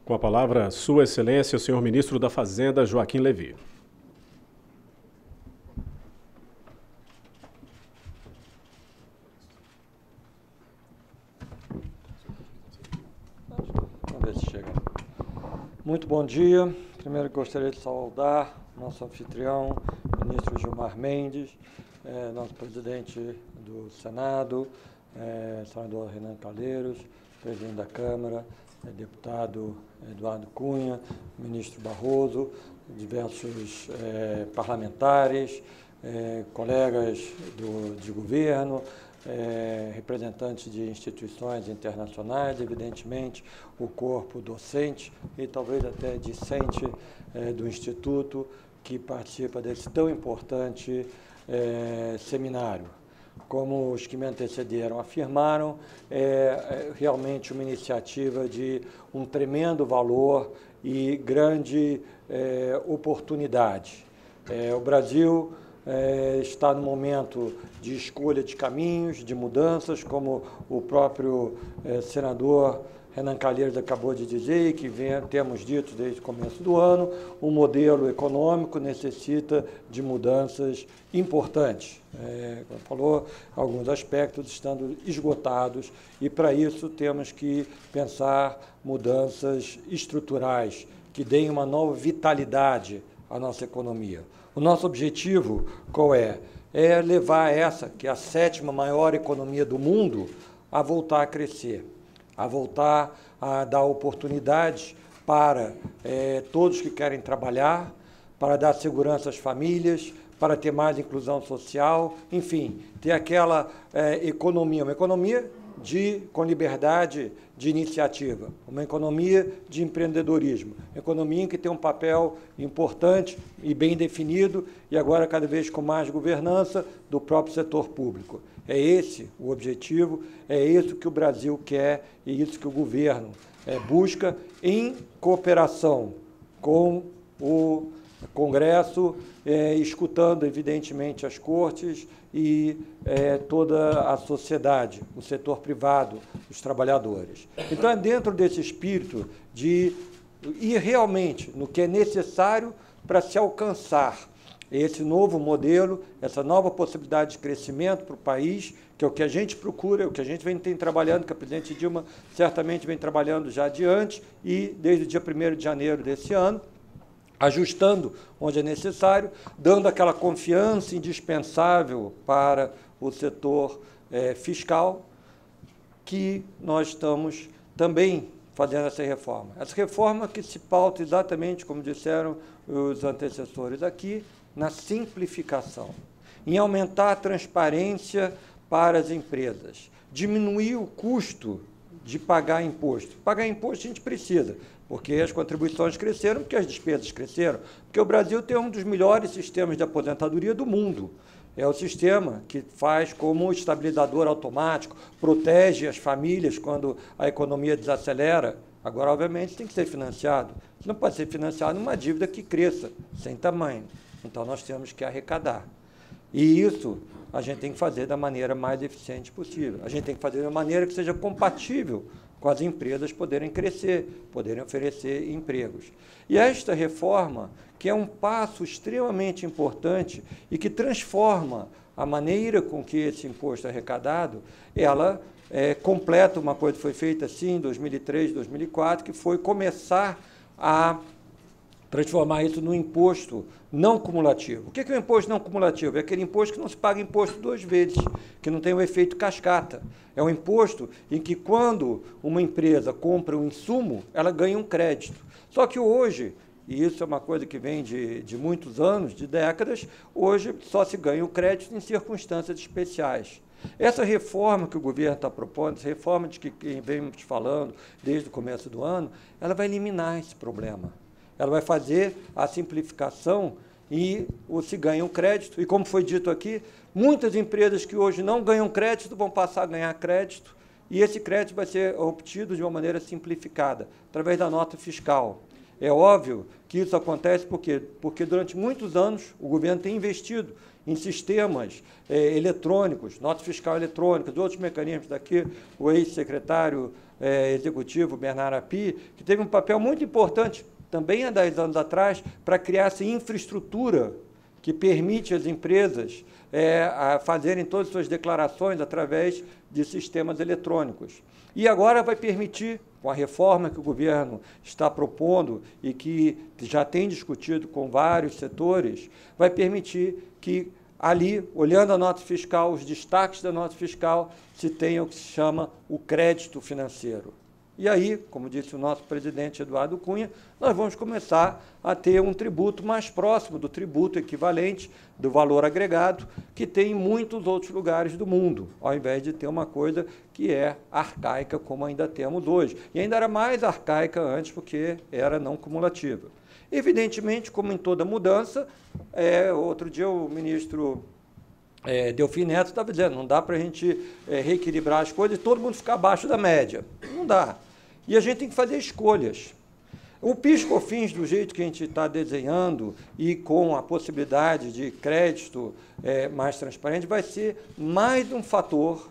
Com a palavra, Sua Excelência, o senhor Ministro da Fazenda, Joaquim Levy. Muito bom dia. Primeiro, gostaria de saudar nosso anfitrião, Ministro Gilmar Mendes, eh, nosso presidente do Senado, eh, senador Renan Calheiros, presidente da Câmara, deputado Eduardo Cunha, ministro Barroso, diversos eh, parlamentares, eh, colegas do, de governo, eh, representantes de instituições internacionais, evidentemente o corpo docente e talvez até discente eh, do Instituto, que participa desse tão importante eh, seminário. Como os que me antecederam afirmaram, é realmente uma iniciativa de um tremendo valor e grande é, oportunidade. É, o Brasil é, está no momento de escolha de caminhos, de mudanças, como o próprio é, senador Renan Calheiros acabou de dizer, e que vem, temos dito desde o começo do ano, o modelo econômico necessita de mudanças importantes. É, como falou, alguns aspectos estando esgotados, e para isso temos que pensar mudanças estruturais que deem uma nova vitalidade à nossa economia. O nosso objetivo, qual é? É levar essa, que é a sétima maior economia do mundo, a voltar a crescer, a voltar a dar oportunidades para eh, todos que querem trabalhar, para dar segurança às famílias, para ter mais inclusão social, enfim, ter aquela eh, economia, uma economia de, com liberdade de iniciativa, uma economia de empreendedorismo, uma economia que tem um papel importante e bem definido, e agora cada vez com mais governança do próprio setor público. É esse o objetivo, é isso que o Brasil quer e isso que o governo é, busca em cooperação com o Congresso, é, escutando, evidentemente, as cortes e é, toda a sociedade, o setor privado, os trabalhadores. Então, é dentro desse espírito de ir realmente no que é necessário para se alcançar esse novo modelo, essa nova possibilidade de crescimento para o país, que é o que a gente procura, é o que a gente vem tem trabalhando, que a presidente Dilma certamente vem trabalhando já de antes, e desde o dia primeiro de janeiro desse ano, ajustando onde é necessário, dando aquela confiança indispensável para o setor eh, fiscal, que nós estamos também fazendo essa reforma. Essa reforma que se pauta exatamente, como disseram os antecessores aqui, na simplificação, em aumentar a transparência para as empresas, diminuir o custo de pagar imposto. Pagar imposto a gente precisa, porque as contribuições cresceram, porque as despesas cresceram, porque o Brasil tem um dos melhores sistemas de aposentadoria do mundo. É o sistema que faz como estabilizador automático, protege as famílias quando a economia desacelera. Agora, obviamente, tem que ser financiado. Não pode ser financiado numa dívida que cresça, sem tamanho. Então, nós temos que arrecadar. E isso a gente tem que fazer da maneira mais eficiente possível. A gente tem que fazer da maneira que seja compatível com as empresas poderem crescer, poderem oferecer empregos. E esta reforma, que é um passo extremamente importante e que transforma a maneira com que esse imposto é arrecadado, ela é, completa uma coisa que foi feita assim em dois mil e três, dois mil e quatro, que foi começar a transformar isso num imposto não cumulativo. O que é o imposto não cumulativo? É aquele imposto que não se paga imposto duas vezes, que não tem o efeito cascata. É um imposto em que, quando uma empresa compra um insumo, ela ganha um crédito. Só que hoje, e isso é uma coisa que vem de, de muitos anos, de décadas, hoje só se ganha o crédito em circunstâncias especiais. Essa reforma que o governo está propondo, essa reforma de que vem te falando desde o começo do ano, ela vai eliminar esse problema. Ela vai fazer a simplificação e o se ganha um crédito. E, como foi dito aqui, muitas empresas que hoje não ganham crédito vão passar a ganhar crédito, e esse crédito vai ser obtido de uma maneira simplificada, através da nota fiscal. É óbvio que isso acontece por quê? Porque durante muitos anos o governo tem investido em sistemas eh, eletrônicos, nota fiscal eletrônica, de outros mecanismos daqui, o ex-secretário eh, executivo Bernardo Api, que teve um papel muito importante também há dez anos atrás, para criar essa infraestrutura que permite às empresas é, a fazerem todas as suas declarações através de sistemas eletrônicos. E agora vai permitir, com a reforma que o governo está propondo e que já tem discutido com vários setores, vai permitir que ali, olhando a nota fiscal, os destaques da nota fiscal, se tenha o que se chama o crédito financeiro. E aí, como disse o nosso presidente Eduardo Cunha, nós vamos começar a ter um tributo mais próximo do tributo equivalente, do valor agregado, que tem em muitos outros lugares do mundo, ao invés de ter uma coisa que é arcaica, como ainda temos hoje. E ainda era mais arcaica antes, porque era não cumulativa. Evidentemente, como em toda mudança, é, outro dia o ministro é, Delfim Neto estava dizendo, não dá para a gente é, reequilibrar as coisas e todo mundo ficar abaixo da média. Não dá. E a gente tem que fazer escolhas. O PIS/COFINS, do jeito que a gente está desenhando e com a possibilidade de crédito é, mais transparente, vai ser mais um fator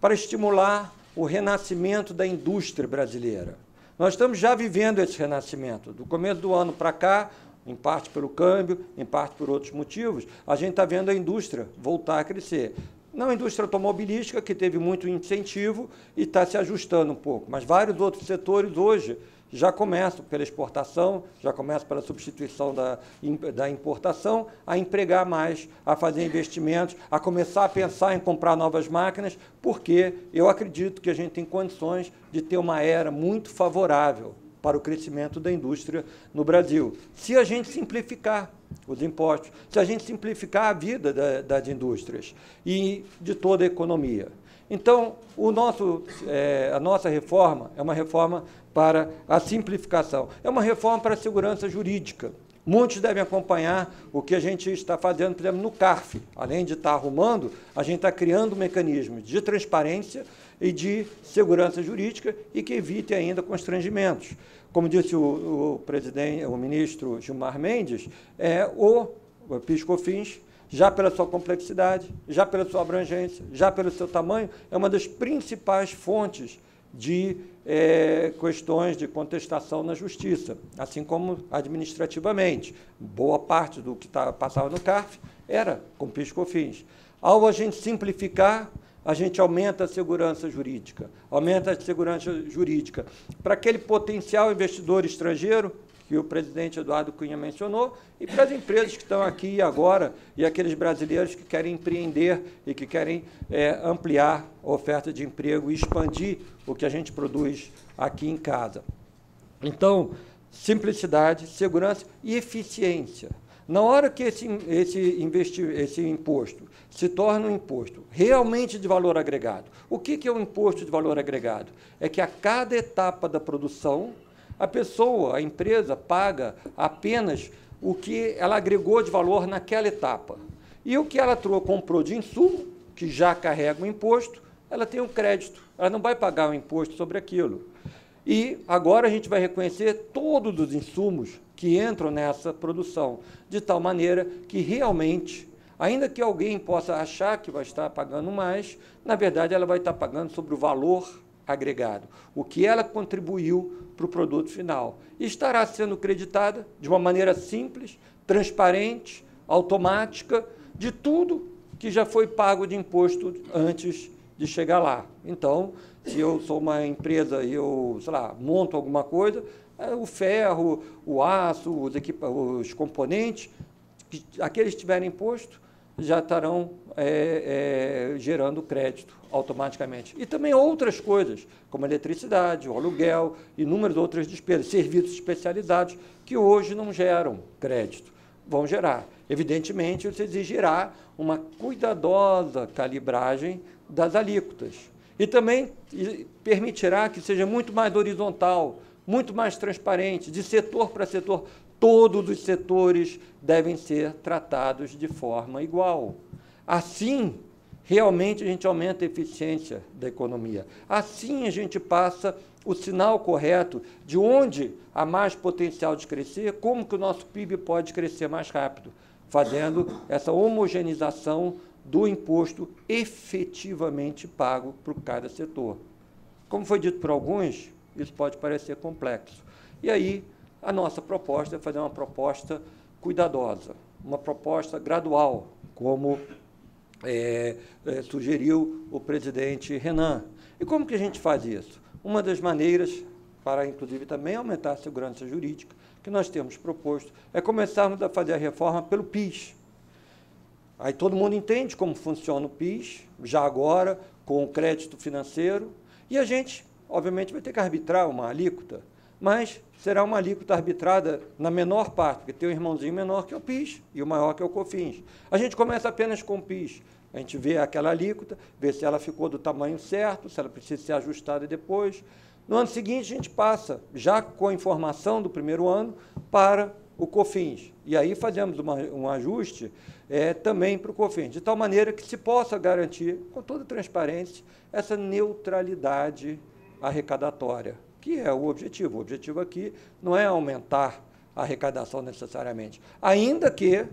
para estimular o renascimento da indústria brasileira. Nós estamos já vivendo esse renascimento. Do começo do ano para cá, em parte pelo câmbio, em parte por outros motivos, a gente está vendo a indústria voltar a crescer. Não a indústria automobilística, que teve muito incentivo e está se ajustando um pouco, mas vários outros setores hoje já começam pela exportação, já começam pela substituição da, da importação, a empregar mais, a fazer investimentos, a começar a pensar em comprar novas máquinas, porque eu acredito que a gente tem condições de ter uma era muito favorável para o crescimento da indústria no Brasil. Se a gente simplificar os impostos, se a gente simplificar a vida da, das indústrias e de toda a economia. Então, o nosso, é, a nossa reforma é uma reforma para a simplificação, é uma reforma para a segurança jurídica. Muitos devem acompanhar o que a gente está fazendo, por exemplo, no CARF. Além de estar arrumando, a gente está criando mecanismos de transparência e de segurança jurídica e que evite ainda constrangimentos. Como disse o, o, presidente, o ministro Gilmar Mendes, é, o, o PIS/COFINS, já pela sua complexidade, já pela sua abrangência, já pelo seu tamanho, é uma das principais fontes de é, questões de contestação na justiça, assim como administrativamente. Boa parte do que tá, passava no CARF era com PIS/COFINS. Ao a gente simplificar, a gente aumenta a segurança jurídica, aumenta a segurança jurídica. Para aquele potencial investidor estrangeiro, que o presidente Eduardo Cunha mencionou, e para as empresas que estão aqui e agora, e aqueles brasileiros que querem empreender e que querem é, ampliar a oferta de emprego e expandir o que a gente produz aqui em casa. Então, simplicidade, segurança e eficiência. Na hora que esse, esse, investi, esse imposto se torna um imposto realmente de valor agregado, o que, que é um imposto de valor agregado? É que a cada etapa da produção, a pessoa, a empresa, paga apenas o que ela agregou de valor naquela etapa. E o que ela comprou de insumo, que já carrega o imposto, ela tem um crédito, ela não vai pagar o imposto sobre aquilo. E agora a gente vai reconhecer todos os insumos que entram nessa produção, de tal maneira que realmente, ainda que alguém possa achar que vai estar pagando mais, na verdade ela vai estar pagando sobre o valor agregado, o que ela contribuiu para o produto final. E estará sendo creditada de uma maneira simples, transparente, automática, de tudo que já foi pago de imposto antes de chegar lá. Então, se eu sou uma empresa e eu, sei lá, monto alguma coisa, o ferro, o aço, os, os componentes, aqueles que tiverem imposto, já estarão é, é, gerando crédito automaticamente. E também outras coisas, como eletricidade, o aluguel, inúmeras outras despesas, serviços especializados, que hoje não geram crédito, vão gerar. Evidentemente, isso exigirá uma cuidadosa calibragem das alíquotas. E também permitirá que seja muito mais horizontal, muito mais transparente, de setor para setor. Todos os setores devem ser tratados de forma igual. Assim, realmente, a gente aumenta a eficiência da economia. Assim, a gente passa o sinal correto de onde há mais potencial de crescer, como que o nosso P I B pode crescer mais rápido, fazendo essa homogeneização do imposto efetivamente pago por cada setor. Como foi dito por alguns, isso pode parecer complexo. E aí, a nossa proposta é fazer uma proposta cuidadosa, uma proposta gradual, como é, é, sugeriu o presidente Renan. E como que a gente faz isso? Uma das maneiras, para inclusive também aumentar a segurança jurídica, que nós temos proposto, é começarmos a fazer a reforma pelo PIS. Aí todo mundo entende como funciona o PIS, já agora, com o crédito financeiro, e a gente obviamente vai ter que arbitrar uma alíquota, mas será uma alíquota arbitrada na menor parte, porque tem um irmãozinho menor que é o PIS e o maior que é o COFINS. A gente começa apenas com o PIS. A gente vê aquela alíquota, vê se ela ficou do tamanho certo, se ela precisa ser ajustada depois. No ano seguinte, a gente passa, já com a informação do primeiro ano, para o COFINS. E aí fazemos uma, um ajuste é, também para o COFINS, de tal maneira que se possa garantir, com toda transparência, essa neutralidade arrecadatória, que é o objetivo. O objetivo aqui não é aumentar a arrecadação necessariamente, ainda que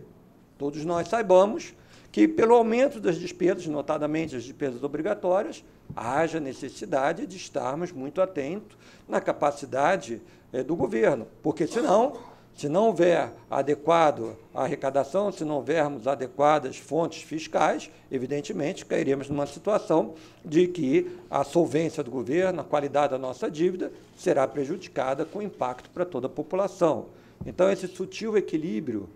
todos nós saibamos que, pelo aumento das despesas, notadamente as despesas obrigatórias, haja necessidade de estarmos muito atentos na capacidade eh, do governo, porque, senão, se não houver adequado a arrecadação, se não houvermos adequadas fontes fiscais, evidentemente, cairíamos numa situação de que a solvência do governo, a qualidade da nossa dívida, será prejudicada com impacto para toda a população. Então, esse sutil equilíbrio,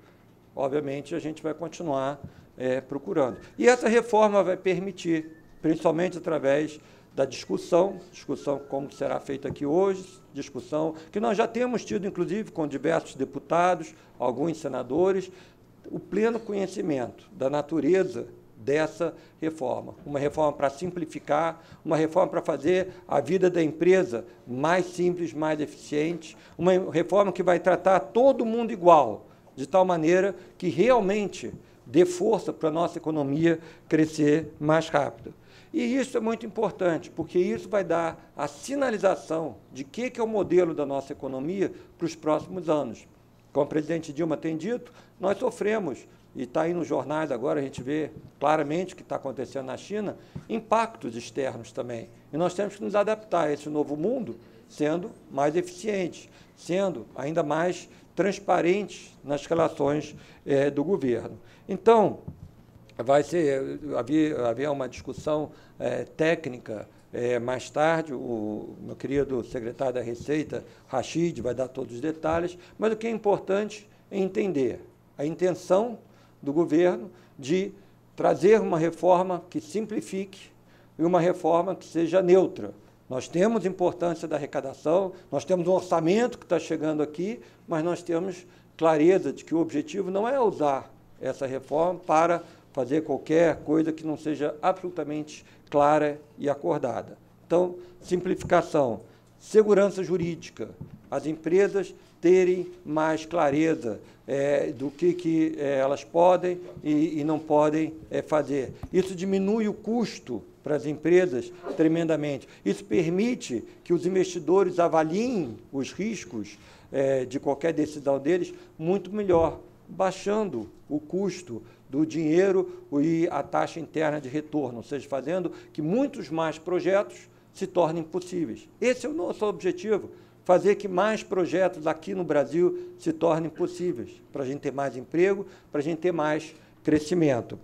obviamente, a gente vai continuar É, procurando. E essa reforma vai permitir, principalmente através da discussão, discussão como será feita aqui hoje, discussão que nós já temos tido, inclusive, com diversos deputados, alguns senadores, o pleno conhecimento da natureza dessa reforma. Uma reforma para simplificar, uma reforma para fazer a vida da empresa mais simples, mais eficiente, uma reforma que vai tratar todo mundo igual, de tal maneira que realmente dê força para a nossa economia crescer mais rápido. E isso é muito importante, porque isso vai dar a sinalização de que é o modelo da nossa economia para os próximos anos. Como a presidente Dilma tem dito, nós sofremos, e está aí nos jornais agora, a gente vê claramente o que está acontecendo na China, impactos externos também. E nós temos que nos adaptar a esse novo mundo, sendo mais eficientes, sendo ainda mais transparentes nas relações eh, do governo. Então, vai ser, haver uma discussão eh, técnica eh, mais tarde, o meu querido secretário da Receita, Rachid, vai dar todos os detalhes, mas o que é importante é entender a intenção do governo de trazer uma reforma que simplifique e uma reforma que seja neutra. Nós temos importância da arrecadação, nós temos um orçamento que está chegando aqui, mas nós temos clareza de que o objetivo não é usar essa reforma para fazer qualquer coisa que não seja absolutamente clara e acordada. Então, simplificação, segurança jurídica, as empresas terem mais clareza é, do que, que é, elas podem e, e não podem é, fazer. Isso diminui o custo para as empresas tremendamente. Isso permite que os investidores avaliem os riscos é, de qualquer decisão deles muito melhor, baixando o custo do dinheiro e a taxa interna de retorno, ou seja, fazendo que muitos mais projetos se tornem possíveis. Esse é o nosso objetivo, fazer que mais projetos aqui no Brasil se tornem possíveis, para a gente ter mais emprego, para a gente ter mais crescimento.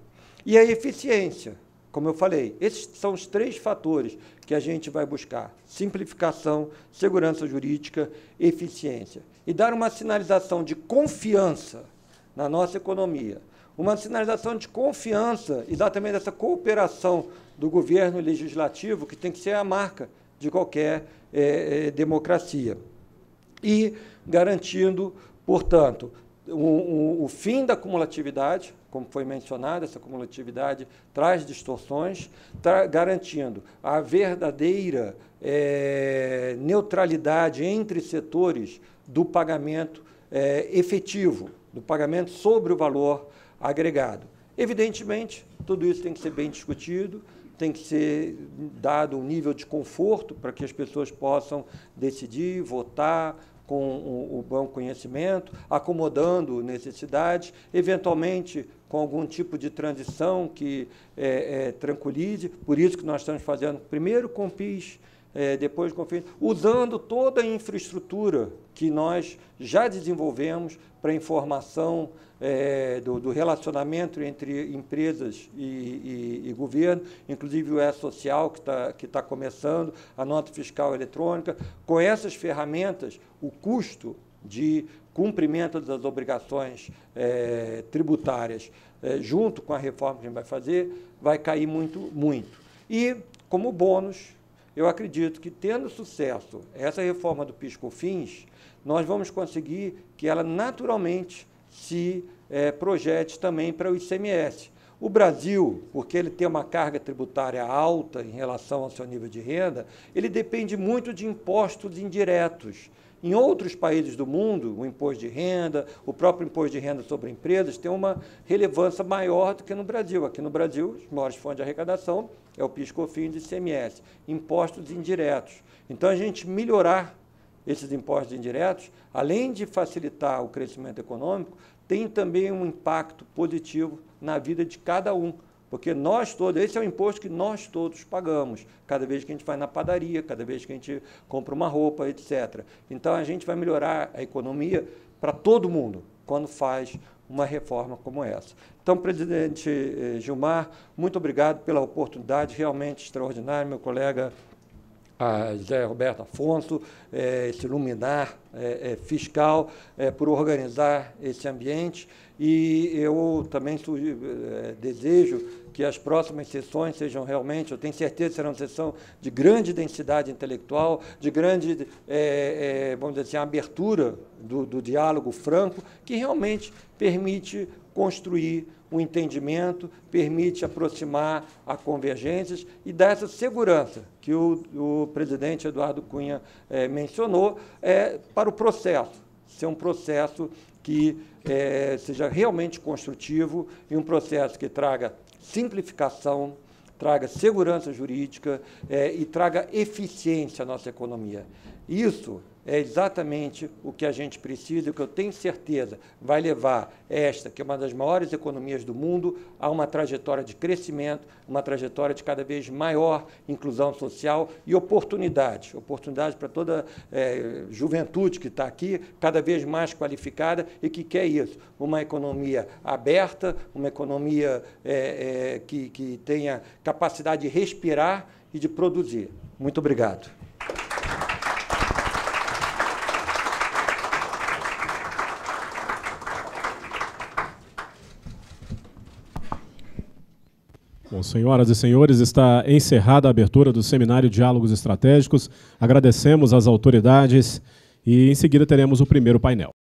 E a eficiência. Como eu falei, esses são os três fatores que a gente vai buscar: simplificação, segurança jurídica, eficiência. E dar uma sinalização de confiança na nossa economia, uma sinalização de confiança e dar também dessa cooperação do governo e legislativo, que tem que ser a marca de qualquer é, é, democracia. E garantindo, portanto, O, o, o fim da cumulatividade, como foi mencionado, essa cumulatividade traz distorções, tra garantindo a verdadeira é, neutralidade entre setores do pagamento é, efetivo, do pagamento sobre o valor agregado. Evidentemente, tudo isso tem que ser bem discutido, tem que ser dado um nível de conforto para que as pessoas possam decidir, votar, com o bom conhecimento, acomodando necessidades, eventualmente com algum tipo de transição que é, é, tranquilize. Por isso que nós estamos fazendo primeiro com o PIS, é, depois com o COFINS, usando toda a infraestrutura que nós já desenvolvemos para informação é, do, do relacionamento entre empresas e, e, e governo, inclusive o E-Social, que está que tá começando, a nota fiscal eletrônica. Com essas ferramentas, o custo de cumprimento das obrigações é, tributárias, é, junto com a reforma que a gente vai fazer, vai cair muito, muito. E, como bônus, eu acredito que, tendo sucesso essa reforma do PIS/COFINS, nós vamos conseguir que ela naturalmente se eh, projete também para o I C M S. O Brasil, porque ele tem uma carga tributária alta em relação ao seu nível de renda, ele depende muito de impostos indiretos. Em outros países do mundo, o imposto de renda, o próprio imposto de renda sobre empresas tem uma relevância maior do que no Brasil. Aqui no Brasil, os maiores fontes de arrecadação é o PIS/COFINS e I C M S, impostos indiretos. Então, a gente melhorar esses impostos indiretos, além de facilitar o crescimento econômico, tem também um impacto positivo na vida de cada um. Porque nós todos, esse é um imposto que nós todos pagamos, cada vez que a gente vai na padaria, cada vez que a gente compra uma roupa, etcétera. Então, a gente vai melhorar a economia para todo mundo quando faz uma reforma como essa. Então, presidente Gilmar, muito obrigado pela oportunidade realmente extraordinária, meu colega a Zé Roberto Afonso, eh, esse luminar eh, fiscal, eh, por organizar esse ambiente. E eu também sugiro, eh, desejo que as próximas sessões sejam realmente, eu tenho certeza que serão sessão de grande densidade intelectual, de grande, eh, eh, vamos dizer assim, abertura do, do diálogo franco, que realmente permite construir o entendimento, permite aproximar a convergências e dar essa segurança que o, o presidente Eduardo Cunha eh, mencionou eh, para o processo, ser um processo que eh, seja realmente construtivo e um processo que traga simplificação, traga segurança jurídica eh, e traga eficiência à nossa economia. Isso é exatamente o que a gente precisa, o que eu tenho certeza vai levar esta, que é uma das maiores economias do mundo, a uma trajetória de crescimento, uma trajetória de cada vez maior inclusão social e oportunidade, oportunidade para toda é, juventude que está aqui, cada vez mais qualificada e que quer isso, uma economia aberta, uma economia é, é, que, que tenha capacidade de respirar e de produzir. Muito obrigado. Bom, senhoras e senhores, está encerrada a abertura do Seminário Diálogos Estratégicos. Agradecemos às autoridades e, em seguida, teremos o primeiro painel.